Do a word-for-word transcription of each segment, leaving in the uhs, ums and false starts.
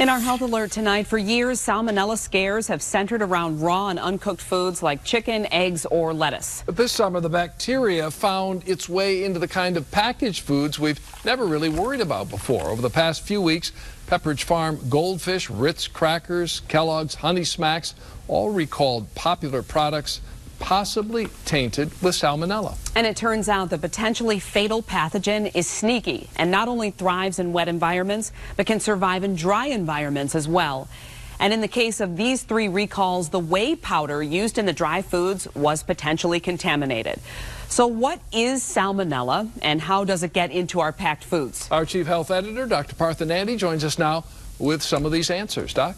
In our health alert tonight, for years, salmonella scares have centered around raw and uncooked foods like chicken, eggs, or lettuce. But this summer, the bacteria found its way into the kind of packaged foods we've never really worried about before. Over the past few weeks, Pepperidge Farm Goldfish, Ritz crackers, Kellogg's, Honey Smacks, all recalled popular products possibly tainted with salmonella. And it turns out the potentially fatal pathogen is sneaky and not only thrives in wet environments, but can survive in dry environments as well. And in the case of these three recalls, the whey powder used in the dry foods was potentially contaminated. So what is salmonella and how does it get into our packed foods? Our chief health editor, Doctor Partha Nandi, joins us now with some of these answers. Doc?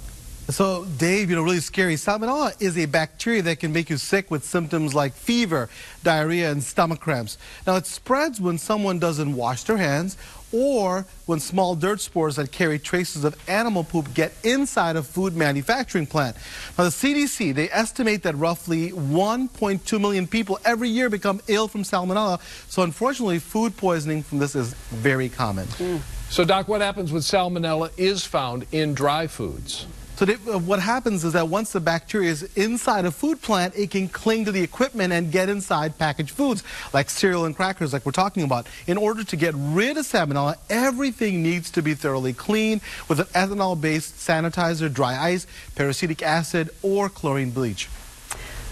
So, Dave, you know, really scary. Salmonella is a bacteria that can make you sick with symptoms like fever, diarrhea, and stomach cramps. Now, it spreads when someone doesn't wash their hands or when small dirt spores that carry traces of animal poop get inside a food manufacturing plant. Now, the C D C, they estimate that roughly one point two million people every year become ill from salmonella. So, unfortunately, food poisoning from this is very common. Mm. So, Doc, what happens when salmonella is found in dry foods? So what happens is that once the bacteria is inside a food plant, it can cling to the equipment and get inside packaged foods like cereal and crackers like we're talking about. In order to get rid of salmonella, everything needs to be thoroughly cleaned with an ethanol-based sanitizer, dry ice, parasitic acid, or chlorine bleach.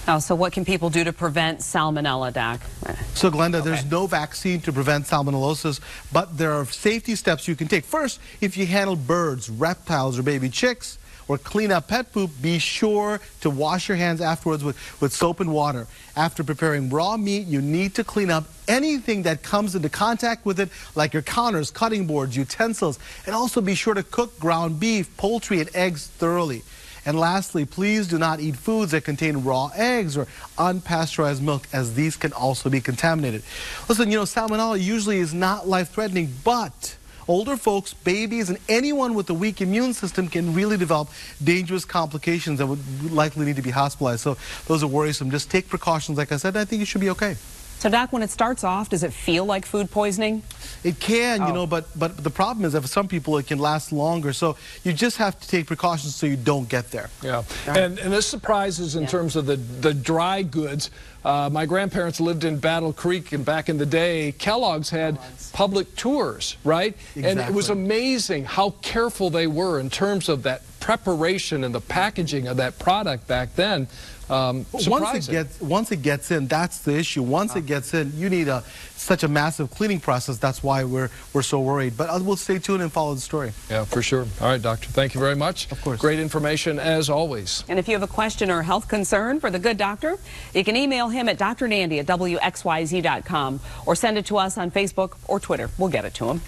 Oh, so what can people do to prevent salmonella, Doc? So, Glenda, okay. There's no vaccine to prevent salmonellosis, but there are safety steps you can take. First, if you handle birds, reptiles, or baby chicks, or clean up pet poop, be sure to wash your hands afterwards with, with soap and water. After preparing raw meat, you need to clean up anything that comes into contact with it, like your counters, cutting boards, utensils, and also be sure to cook ground beef, poultry, and eggs thoroughly. And lastly, please do not eat foods that contain raw eggs or unpasteurized milk, as these can also be contaminated. Listen, you know, salmonella usually is not life-threatening, but older folks, babies, and anyone with a weak immune system can really develop dangerous complications that would likely need to be hospitalized. So those are worrisome. Just take precautions, like I said, and I think you should be okay. So, Doc, when it starts off, does it feel like food poisoning? It can, oh. you know, but, but the problem is that for some people it can last longer. So you just have to take precautions so you don't get there. Yeah, and, and this surprises in yeah. terms of the, the dry goods. Uh, my grandparents lived in Battle Creek, and back in the day, Kellogg's had Kellogg's. public tours, right? Exactly. And it was amazing how careful they were in terms of that preparation and the packaging of that product back then. Um, once, it gets, once it gets in, that's the issue. Once ah. it gets in, you need a, such a massive cleaning process. That's why we're, we're so worried. But we'll stay tuned and follow the story. Yeah, for sure. All right, Doctor, thank you very much. Of course. Great information, as always. And if you have a question or health concern for the good doctor, you can email him at drnandi at w x y z dot com or send it to us on Facebook or Twitter. We'll get it to him.